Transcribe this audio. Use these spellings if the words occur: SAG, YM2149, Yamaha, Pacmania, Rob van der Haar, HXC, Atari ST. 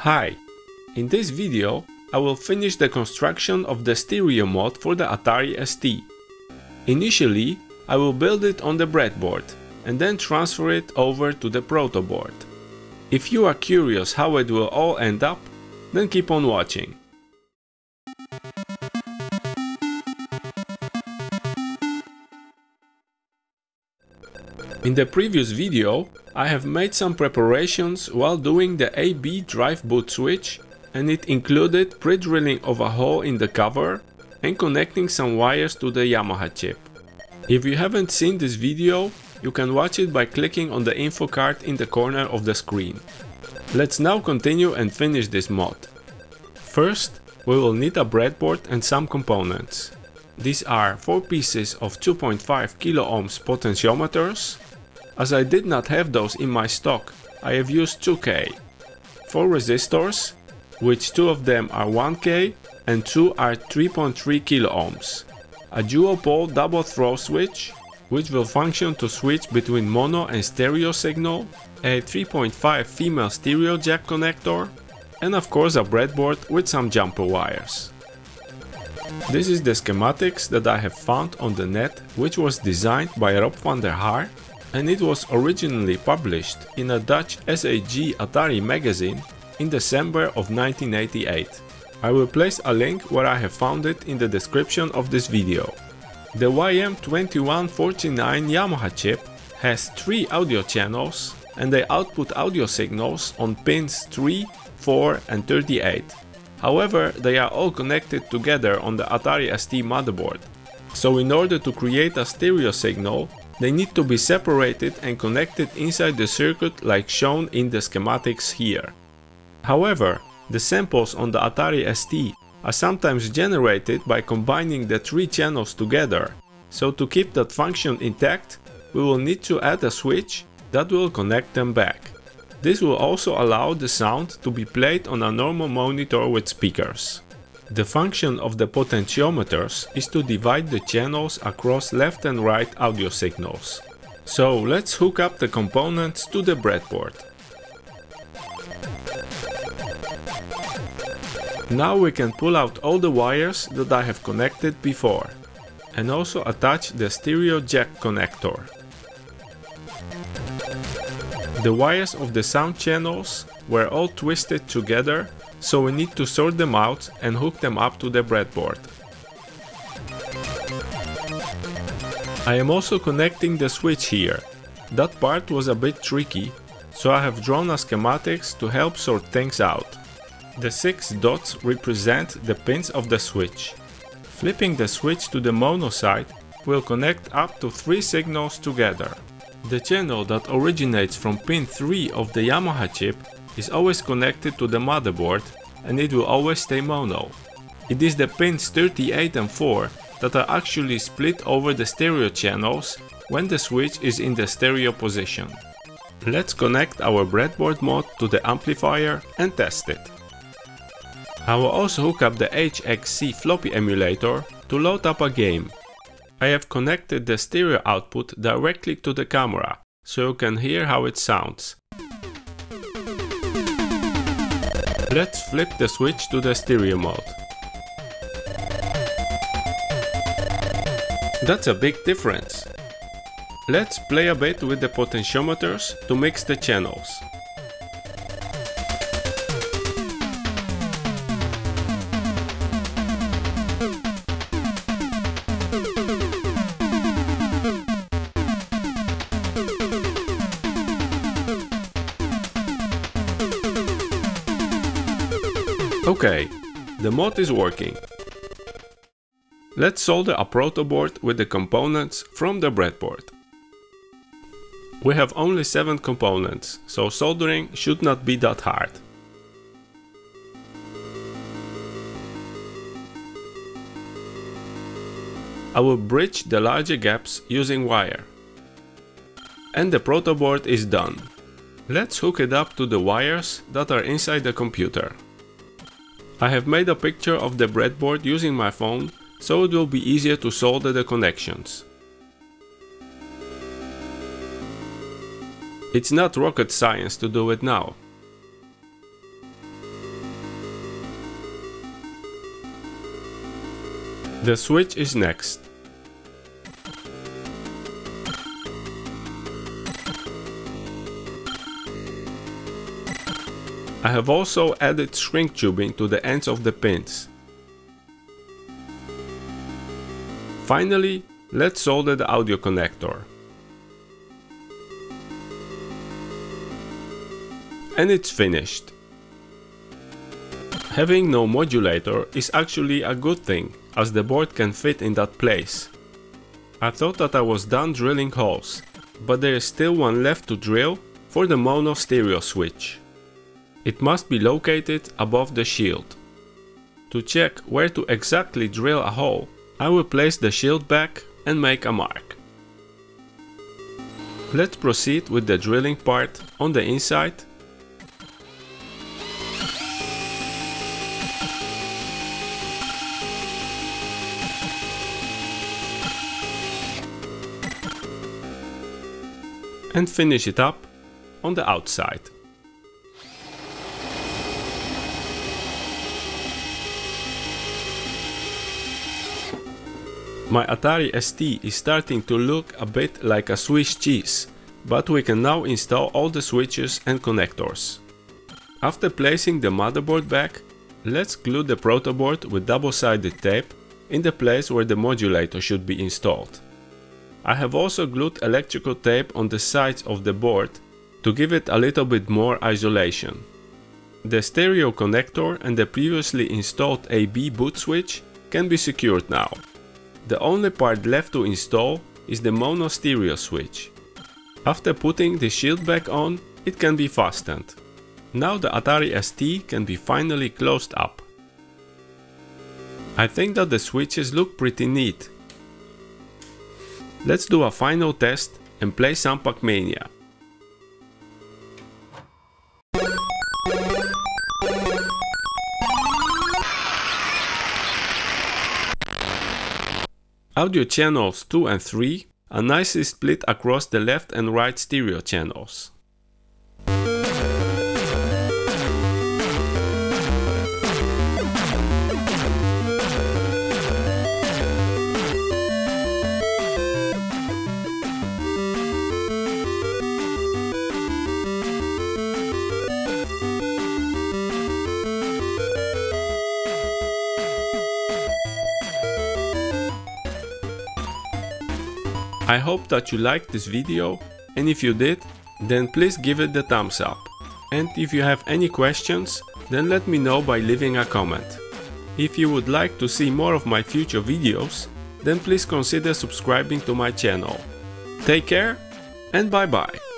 Hi! In this video I will finish the construction of the stereo mod for the Atari ST. Initially I will build it on the breadboard and then transfer it over to the protoboard. If you are curious how it will all end up, then keep on watching. In the previous video I have made some preparations while doing the AB drive boot switch, and it included pre-drilling of a hole in the cover and connecting some wires to the Yamaha chip. If you haven't seen this video, you can watch it by clicking on the info card in the corner of the screen. Let's now continue and finish this mod. First, we will need a breadboard and some components. These are 4 pieces of 2.5 kOhms potentiometers. As I did not have those in my stock, I have used 2K, 4 resistors, which 2 of them are 1K and 2 are 3.3 kOhms, a dual-pole double-throw switch, which will function to switch between mono and stereo signal, a 3.5 female stereo jack connector, and of course a breadboard with some jumper wires. This is the schematics that I have found on the net, which was designed by Rob van der Haar, and it was originally published in a Dutch SAG Atari magazine in December of 1988. I will place a link where I have found it in the description of this video. The YM2149 Yamaha chip has 3 audio channels, and they output audio signals on pins 3, 4 and 38. However, they are all connected together on the Atari ST motherboard. So in order to create a stereo signal, they need to be separated and connected inside the circuit like shown in the schematics here. However, the samples on the Atari ST are sometimes generated by combining the 3 channels together, so to keep that function intact, we will need to add a switch that will connect them back. This will also allow the sound to be played on a normal monitor with speakers. The function of the potentiometers is to divide the channels across left and right audio signals. So let's hook up the components to the breadboard. Now we can pull out all the wires that I have connected before, and also attach the stereo jack connector. The wires of the sound channels were all twisted together, so we need to sort them out and hook them up to the breadboard. I am also connecting the switch here. That part was a bit tricky, so I have drawn a schematics to help sort things out. The 6 dots represent the pins of the switch. Flipping the switch to the mono side will connect up to 3 signals together. The channel that originates from pin 3 of the Yamaha chip is always connected to the motherboard, and it will always stay mono. It is the pins 38 and 4 that are actually split over the stereo channels when the switch is in the stereo position. Let's connect our breadboard mod to the amplifier and test it. I will also hook up the HXC floppy emulator to load up a game. I have connected the stereo output directly to the camera, so you can hear how it sounds. Let's flip the switch to the stereo mode. That's a big difference. Let's play a bit with the potentiometers to mix the channels. Okay, the mod is working. Let's solder a protoboard with the components from the breadboard. We have only 7 components, so soldering should not be that hard. I will bridge the larger gaps using wire. And the protoboard is done. Let's hook it up to the wires that are inside the computer. I have made a picture of the breadboard using my phone, so it will be easier to solder the connections. It's not rocket science to do it now. The switch is next. I have also added shrink tubing to the ends of the pins. Finally, let's solder the audio connector. And it's finished. Having no modulator is actually a good thing, as the board can fit in that place. I thought that I was done drilling holes, but there is still one left to drill for the mono stereo switch. It must be located above the shield. To check where to exactly drill a hole, I will place the shield back and make a mark. Let's proceed with the drilling part on the inside. And finish it up on the outside. My Atari ST is starting to look a bit like a Swiss cheese, but we can now install all the switches and connectors. After placing the motherboard back, let's glue the protoboard with double-sided tape in the place where the modulator should be installed. I have also glued electrical tape on the sides of the board to give it a little bit more isolation. The stereo connector and the previously installed AB boot switch can be secured now. The only part left to install is the mono stereo switch. After putting the shield back on, it can be fastened. Now the Atari ST can be finally closed up. I think that the switches look pretty neat. Let's do a final test and play some Pacmania. Audio channels 2 and 3 are nicely split across the left and right stereo channels. I hope that you liked this video, and if you did, then please give it the thumbs up. And if you have any questions, then let me know by leaving a comment. If you would like to see more of my future videos, then please consider subscribing to my channel. Take care and bye bye!